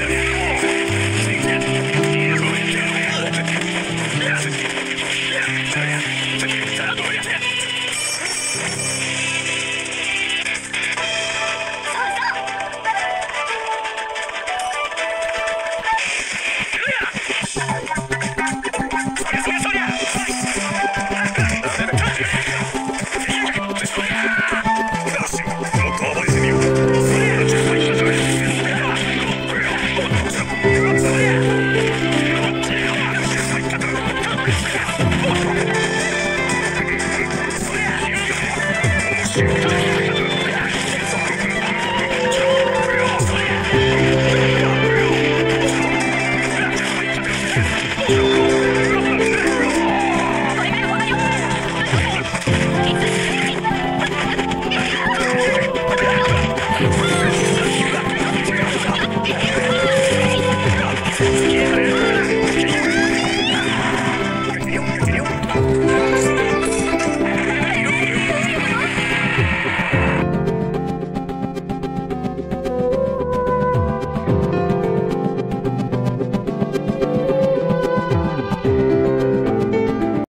Yeah.